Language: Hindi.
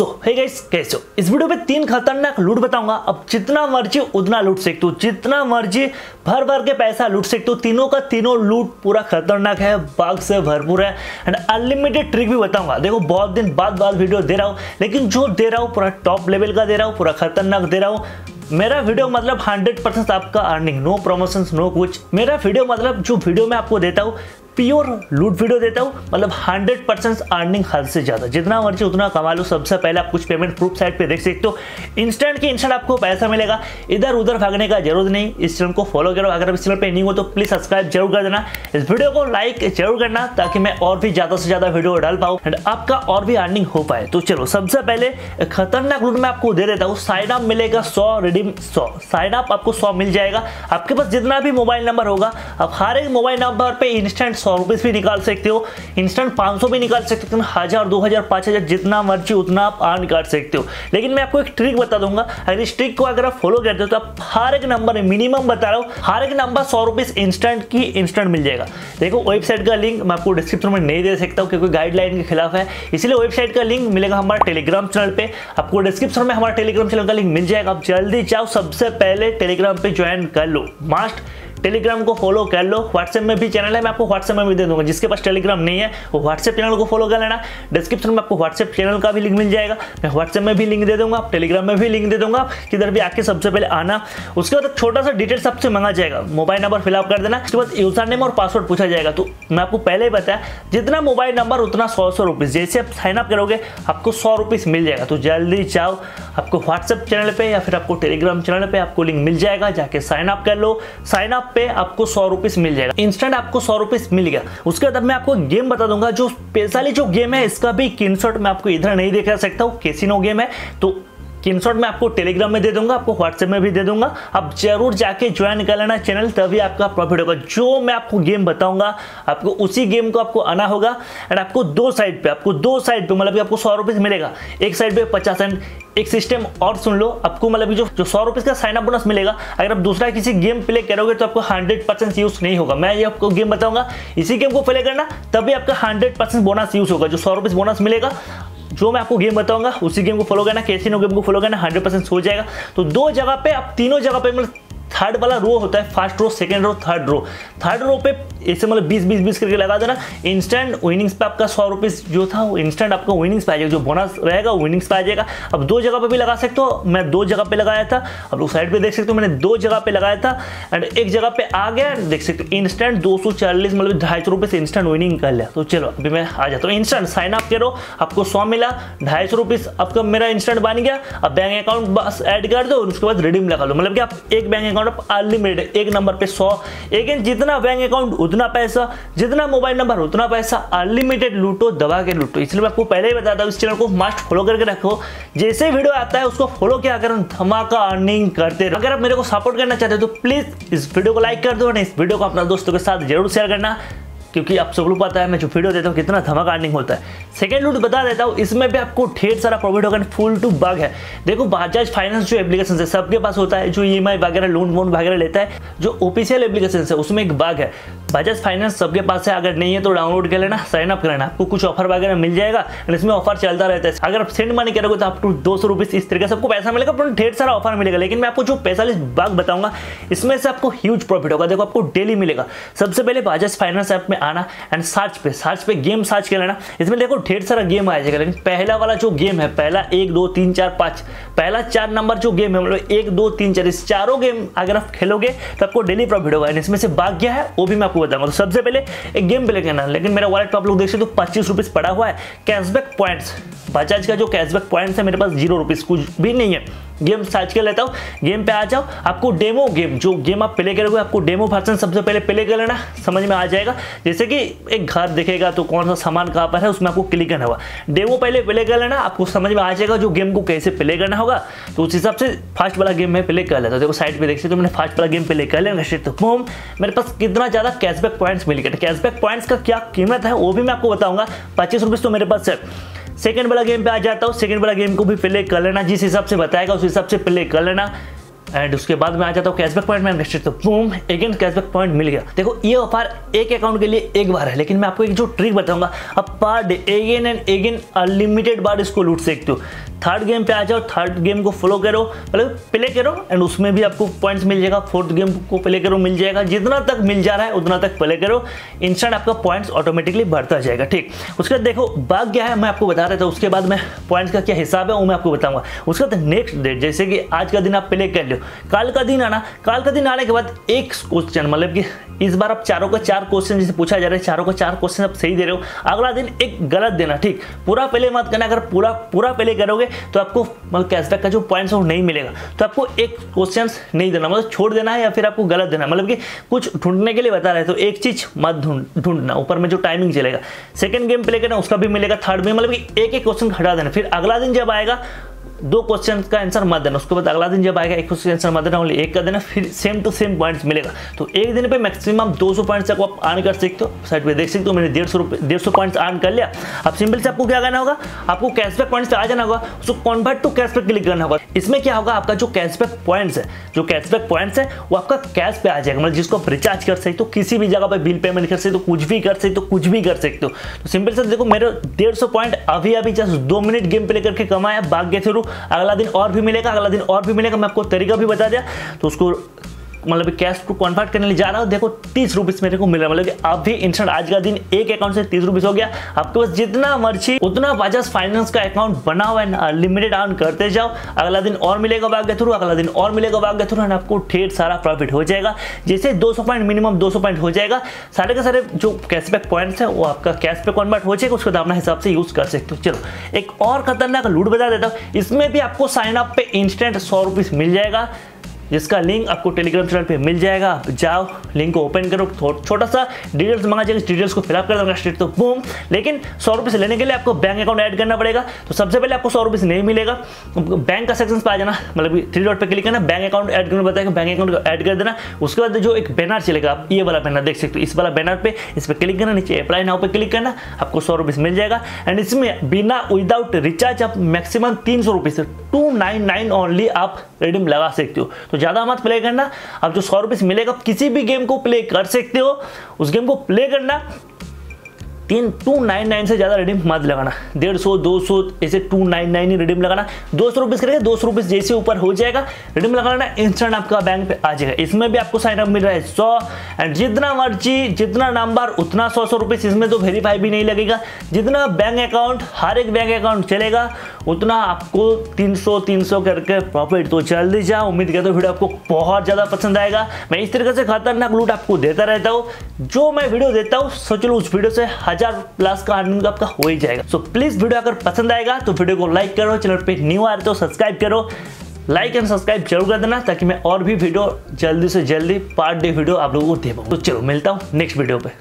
हे गाइस कैसे हो। इस वीडियो में 3 खतरनाक लूट बताऊंगा। अब जितना मर्जी उतना लूट सकते हो, जितना मर्जी भर के पैसा लूट सकते हो। तीनों का तीनों लूट पूरा खतरनाक है, बाग से भरपूर है एंड अनलिमिटेड ट्रिक भी बताऊंगा। देखो बहुत दिन बाद वीडियो दे रहा हूँ, लेकिन जो दे रहा हूँ पूरा टॉप लेवल का दे रहा हूँ, पूरा खतरनाक दे रहा हूँ। मेरा वीडियो मतलब 100% आपका अर्निंग, नो प्रमोशन नो कुछ। मेरा वीडियो मतलब जो वीडियो मैं आपको देता हूँ प्योर लूट वीडियो देता हूँ, मतलब 100% अर्निंग हद से ज़्यादा, जितना मर्जी उतना कमा लो। सबसे पहले आप कुछ पेमेंट प्रूफ साइट पे देख सकते हो, इंस्टेंट के इंस्टेंट आपको पैसा मिलेगा, इधर उधर भागने का जरूरत नहीं। इस चैनल को फॉलो करो, अगर आप इस चैनल पे नहीं हो तो प्लीज सब्सक्राइब जरूर कर देना, इस वीडियो को लाइक जरूर करना ताकि मैं और भी ज़्यादा से ज़्यादा वीडियो डाल पाऊँ एंड आपका और भी अर्निंग हो पाए। तो चलो सबसे पहले खतरनाक लूट मैं आपको दे देता हूँ। साइन अप मिलेगा 100 रिडीम 100, साइन अप आपको 100 मिल जाएगा। आपके पास जितना भी मोबाइल नंबर होगा आप हर एक मोबाइल नंबर पर इंस्टेंट 100 रुपीज भी निकाल सकते हो, इंस्टेंट 500 भी निकाल सकते हो, 1000 2000 5000 जितना मर्जी उतना आप अर्न कर सकते हो। लेकिन मैं आपको एक ट्रिक बता दूंगा, अगर इस ट्रिक को अगर आप फॉलो करते हो तो आप हर एक नंबर, मिनिमम बता रहा हूँ, हर एक नंबर 100 रुपीज इंस्टेंट की इंस्टेंट मिल जाएगा। देखो वेबसाइट का लिंक मैं आपको डिस्क्रिप्शन में नहीं दे सकता हूँ क्योंकि गाइडलाइन के खिलाफ है, इसलिए वेबसाइट का लिंक मिलेगा हमारे टेलीग्राम चैनल पर। आपको डिस्क्रिप्शन में हमारे टेलीग्राम चैनल का लिंक मिल जाएगा, आप जल्दी जाओ सबसे पहले टेलीग्राम पर ज्वाइन कर लो, मस्ट टेलीग्राम को फॉलो कर लो। व्हाट्सएप में भी चैनल है, मैं आपको व्हाट्सएप में भी दे दूंगा, जिसके पास टेलीग्राम नहीं है वो व्हाट्सएप चैनल को फॉलो कर लेना। डिस्क्रिप्शन में आपको व्हाट्सएप चैनल का भी लिंक मिल जाएगा, मैं व्हाट्सएप में भी लिंक दे दूंगा, आप टेलीग्राम में भी लिंक दे दूंगा, किधर भी आके सबसे पहले आना। उसके बाद छोटा सा डिटेल्स आपसे मांगा जाएगा, मोबाइल नंबर फिलअप कर देना, उसके बाद यूजर नेम और पासवर्ड पूछा जाएगा। तो मैं आपको पहले ही बताया जितना मोबाइल नंबर उतना 100 रुपीज, जैसे आप साइनअप करोगे आपको 100 रुपीज मिल जाएगा। तो जल्दी जाओ, आपको व्हाट्सएप चैनल पर या फिर आपको टेलीग्राम चैनल पर आपको लिंक मिल जाएगा, जाके साइनअप कर लो। साइनअप पे आपको 100 रुपीज मिल जाएगा, इंस्टेंट आपको 100 रुपीज मिल गया। उसके बाद मैं आपको गेम बता दूंगा, जो स्पेशली जो गेम है इसका भी स्क्रीनशॉट मैं आपको इधर नहीं दिखा सकता हूँ, कैसीनो गेम है, तो स्क्रीनशॉट मैं आपको टेलीग्राम में दे दूंगा, आपको व्हाट्सएप में भी दे दूंगा, आप जरूर जाके ज्वाइन कर लेना चैनल, तभी आपका प्रॉफिट होगा। जो मैं आपको गेम बताऊंगा आपको उसी गेम को आपको आना होगा एंड आपको दो साइड पे मतलब कि आपको 100 रुपीज मिलेगा, एक साइड पे 50 एंड एक सिस्टम और सुन लो। आपको मतलब जो 100 रुपीज का साइन अप बोनस मिलेगा, अगर आप दूसरा किसी गेम प्ले करोगे तो आपको 100% यूज नहीं होगा। मैं ये आपको गेम बताऊंगा, इसी गेम को प्ले करना तभी आपका 100% बोनस यूज होगा, जो 100 रुपीज बोनस मिलेगा। जो मैं आपको गेम बताऊंगा उसी गेम को फॉलो करना, कैसीनो गेम को फॉलो करना, 100% हो जाएगा। तो दो जगह पे आप तीनों जगह पे मतलब थर्ड वाला रो होता है, first row, second row, third row पे ऐसे मतलब 20-20-20 करके लगा देना, इंस्टेंट विनिंग्स पे आपका 100 रुपीज जो था वो इंस्टेंट आपका विनिंग्स पे आ जाएगा, जो बोनस रहेगा विनिंग्स पे आ जाएगा। अब दो जगह पे भी लगा सकते हो, मैं दो जगह पे लगाया था, अब उस साइड पे देख सकते हो मैंने दो जगह पे लगाया था एंड एक जगह पे आ गया, देख सकते हो इंस्टेंट 240 मतलब 250 रुपये से इंस्टेंट विनिंग कर लिया। तो चलो अभी मैं आ जाता हूँ, इंस्टेंट साइन अप करो, आपको 100 मिला, 250 रुपीज आपका मेरा इंस्टेंट बन गया। अब बैंक अकाउंट बस ऐड कर दो और उसके बाद रिडीम लगा लो, मतलब कि आप एक बैंक अकाउंट अनलिमिटेड, एक नंबर पे 100, लेकिन जितना बैंक अकाउंट उतना पैसा, जितना मोबाइल नंबर उतना पैसा, अनलिमिटेड लूटो, दबा के लूटो। इसलिए मैं आपको पहले ही बताता हूँ इस चैनल को मस्ट फॉलो करके रखो, जैसे वीडियो आता है उसको फॉलो किया अगर धमाका अर्निंग करते रहो। अगर आप मेरे को सपोर्ट करना चाहते हो तो प्लीज इस वीडियो को लाइक कर दो और इस वीडियो को अपना दोस्तों के साथ जरूर शेयर करना, क्योंकि आप सब लोग पता है मैं जो वीडियो देता हूँ कितना धमाका अर्निंग होता है। सेकंड लूट बता देता हूँ, इसमें भी आपको ढेर सारा प्रॉफिट होगा, फुल टू बग है। देखो बजाज फाइनेंस जो एप्लीकेशन है सबके पास होता है, जो EMI वगैरह लोन वोन वगैरह लेता है, जो ऑफिशियल एप्लीकेशन है उसमें एक बग है, बजाज फाइनेंस सबके पास है, अगर नहीं है तो डाउनलोड कर लेना, साइन अप कर लेना, आपको कुछ ऑफर वगैरह मिल जाएगा एंड इसमें ऑफर चलता रहता है। अगर आप सेंड मनी करोगे तो आपको 200 रुपीज इस तरीके से आपको पैसा मिलेगा, पर ढेर सारा ऑफर मिलेगा। लेकिन मैं आपको जो पैसालिस बग बताऊंगा इसमें से आपको ह्यूज प्रॉफिट होगा, देखो आपको डेली मिलेगा। सबसे पहले बजाज फाइनेंस ऐप में आना एंड सर्च पे गेम सर्च कर लेना, इसमें देखो ढेर सारा गेम आ जाएगा। लेकिन पहला वाला जो गेम है, पहला 1 2 3 4 5, पहला 4 नंबर जो गेम है, मतलब 1 2 3 4, इस चारों गेम अगर आप खेलोगे तो आपको डेली प्रॉफिट होगा। इसमें से भाग गया है वो भी मैं आपको बताऊंगा। तो सबसे पहले एक गेम प्ले करना, लेकिन मेरा वॉलेट आप लोग देख सकते हो 25 रुपीज पड़ा हुआ है। कैशबैक पॉइंट्स, बजाज का जो कैशबैक पॉइंट्स है मेरे पास 0 रुपीज, कुछ भी नहीं है। गेम सर्च कर लेता हूँ, गेम पे आ जाओ, आपको डेमो गेम, जो गेम आप प्ले करोगे आपको डेमो वर्जन सबसे पहले प्ले कर लेना, समझ में आ जाएगा। जैसे कि एक घर दिखेगा तो कौन सा सामान कहाँ पर है उसमें आपको क्लिक करना होगा, डेमो पहले प्ले कर लेना, आपको समझ में आ जाएगा जो गेम को कैसे प्ले करना होगा। तो उस हिसाब से फर्स्ट वाला गेम मैं प्ले कर लेता हूँ, देखो साइड पर देख सकते हो मैंने फर्स्ट वाला गेम प्ले कर लेना, बूम, मेरे पास कितना ज़्यादा कैशबैक पॉइंट्स मिल गया। कैशबैक पॉइंट्स का क्या कीमत है वो भी मैं आपको बताऊँगा, 25 रुपीज़ तो मेरे पास है। सेकेंड वाला गेम पे आ जाता हूँ, सेकेंड वाला गेम को भी प्ले कर लेना, जिस हिसाब से बताएगा उस हिसाब से प्ले कर लेना। एंड उसके बाद मैं आ जाता हूँ कैशबैक पॉइंट में, हम निश्चित बूम अगेन कैशबैक पॉइंट मिल गया। देखो ये ऑफर एक अकाउंट के लिए एक बार है, लेकिन मैं आपको एक जो ट्रिक बताऊंगा अब per day again and again unlimited बार इसको लूट सकते हो। थर्ड गेम पे आ जाओ, थर्ड गेम को फॉलो करो, मतलब प्ले करो एंड उसमें भी आपको पॉइंट्स मिल जाएगा। फोर्थ गेम को प्ले करो मिल जाएगा, जितना तक मिल जा रहा है उतना तक प्ले करो, इंस्टेंट आपका पॉइंट्स ऑटोमेटिकली बढ़ता जाएगा। ठीक, उसके बाद देखो बाग क्या है मैं आपको बता रहा था, उसके बाद मैं पॉइंट्स का क्या हिसाब है वो मैं आपको बताऊंगा। उसके बाद नेक्स्ट डे जैसे कि आज का दिन आप प्ले कर लो, कल का दिन आना, कल का दिन आने के बाद एक क्वेश्चन, मतलब कि इस बार आप चारों का चार क्वेश्चन जैसे पूछा जा रहा है, चारों का चार क्वेश्चन आप सही दे रहे हो, अगला दिन एक गलत देना। ठीक, पूरा पहले मत करना, अगर पूरा पहले करोगे तो आपको मतलब कैशबैक का जो पॉइंट्स है वो नहीं मिलेगा। तो आपको एक क्वेश्चन नहीं देना, मतलब छोड़ देना है या फिर आपको गलत देना, मतलब कि कुछ ढूंढने के लिए बता रहे, तो एक चीज मत ढूंढना, ऊपर में जो टाइमिंग चलेगा। सेकंड गेम प्ले करना उसका भी मिलेगा, थर्ड में मतलब कि एक एक क्वेश्चन हटा देना, फिर अगला दिन जब आएगा दो क्वेश्चन का आंसर मत देना, उसके बाद अगला दिन जब आएगा एक क्वेश्चन आंसर मत देना, ओनली एक का देना, फिर सेम टू सेम पॉइंट्स मिलेगा। तो एक दिन पे मैक्सिमम 200 पॉइंट्स तक आप अर्न कर सकते हो। साइड पे देख सकते हो मैंने 150 पॉइंट्स अर्न कर लिया। अब सिंपल से आपको क्या करना होगा, आपको कैशबैक पॉइंट्स पे आ जाना होगा, उसको कन्वर्ट टू कैशबैक क्लिक करना होगा। इसमें क्या होगा, आपका जो कैशबैक पॉइंट्स है वो आपका कैश पे आ जाएगा, मतलब जिसको आप रिचार्ज कर सकते हो, किसी भी जगह पर बिल पेमेंट कर सकते हो, कुछ भी कर सकते हो, कुछ भी कर सकते हो। तो सिंपल से देखो मेरे 150 पॉइंट अभी जस्ट 2 मिनट गेम प्ले करके कमाया, भाग गए थ्रू, अगला दिन और भी मिलेगा, अगला दिन और भी मिलेगा। मैं आपको तरीका भी बता दिया, तो उसको मतलब कैश को कन्वर्ट करने ले जा रहा हूँ। देखो 30 रुपीस मेरे को मिल रहा है, मतलब आप भी इंस्टेंट आज का दिन एक अकाउंट से 30 रुपीस हो गया। आपके पास जितना मर्जी उतना बजाज फाइनेंस का अकाउंट बना हुआ है, अनलिमिटेड अर्न करते जाओ, अगला दिन और मिलेगा भाग्य थ्रू, अगला दिन और मिलेगा भाग्य थ्रू, एंड आपको ढेर सारा प्रॉफिट हो जाएगा। जैसे 200 पॉइंट मिनिमम 200 पॉइंट हो जाएगा, सारे के सारे जो कैशबैक पॉइंट्स है वो आपका कैश पे कन्वर्ट हो जाएगा, उसको अपना हिसाब से यूज कर सकते हो। चलो एक और खतरनाक लूट बता देता हूँ, इसमें भी आपको साइन अप पे इंस्टेंट 100 रुपीस मिल जाएगा, जिसका लिंक आपको टेलीग्राम चैनल पे मिल जाएगा। आप जाओ, लिंक को ओपन करो, छोटा सा डिटेल्स मांगा जाएगा, डिटेल्स को फिलअप कर दूंगा स्ट्रेट, तो बूम। लेकिन 100 रुपीस लेने के लिए आपको बैंक अकाउंट ऐड करना पड़ेगा। तो सबसे पहले आपको 100 रुपीस नहीं मिलेगा, बैंक का सेक्शन पे आ जाना, मतलब 3 डॉट पे क्लिक करना, बैंक अकाउंट ऐड करना बताएगा, बैंक अकाउंट ऐड कर देना। उसके बाद जो एक बैनर चलेगा, आप ये वाला बैनर देख सकते हो, इस वाला बैनर पे इस पर क्लिक करना, नीचे अप्लाई नाउ पे क्लिक करना, आपको 100 रुपीस मिल जाएगा। एंड इसमें बिना विदाउट रिचार्ज आप मैक्सिमम 300 रुपीस 299 ओनली आप रिडीम लगा सकते हो। तो ज़्यादा मत प्ले करना, आप जो 100 रुपीस मिलेगा किसी भी गेम को प्ले कर सकते हो, उस गेम को प्ले करना। 299 से ज़्यादा रिडीम मत लगाना, 150 200 ऐसे 299 ही रिडीम लगाना। 200 रुपीस करेगा, 200 रुपीस जैसे ऊपर हो जाएगा रिडीम लगाना, इंस्टेंट आपका बैंक पे आ जाएगा। इसमें भी आपको साइनअप मिल रहा है 100, एंड जितना मर्जी जितना नंबर उतना 100 रुपीस। इसमें तो वेरीफाई भी नहीं लगेगा, जितना बैंक अकाउंट हर एक बैंक अकाउंट चलेगा उतना आपको 300 300 करके प्रॉफिट। तो जल्दी जाओ, उम्मीद करता हूँ वीडियो आपको बहुत ज़्यादा पसंद आएगा। मैं इस तरीके से खतरनाक लूट आपको देता रहता हूँ, जो मैं वीडियो देता हूँ सोच लो उस वीडियो से 1000+ का अर्निंग आपका हो ही जाएगा। सो प्लीज वीडियो अगर पसंद आएगा तो वीडियो को लाइक करो, चैनल पे न्यू आ रहे तो सब्सक्राइब करो, लाइक एंड सब्सक्राइब जरूर कर देना, ताकि मैं और भी वीडियो जल्दी से जल्दी पार्ट डे वीडियो आप लोगों को दे पाऊँ। तो चलो मिलता हूँ नेक्स्ट वीडियो पे।